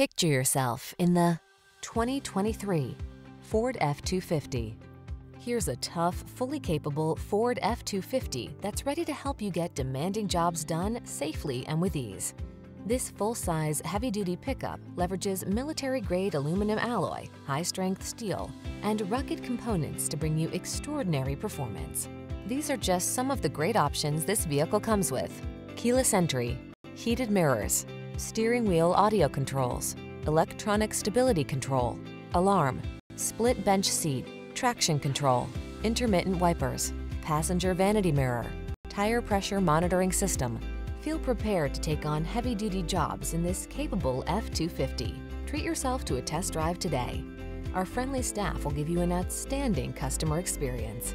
Picture yourself in the 2023 Ford F-250. Here's a tough, fully capable Ford F-250 that's ready to help you get demanding jobs done safely and with ease. This full-size, heavy-duty pickup leverages military-grade aluminum alloy, high-strength steel, and rugged components to bring you extraordinary performance. These are just some of the great options this vehicle comes with: keyless entry, heated mirrors, steering wheel audio controls, electronic stability control, alarm, split bench seat, traction control, intermittent wipers, passenger vanity mirror, tire pressure monitoring system. Feel prepared to take on heavy-duty jobs in this capable F-250. Treat yourself to a test drive today. Our friendly staff will give you an outstanding customer experience.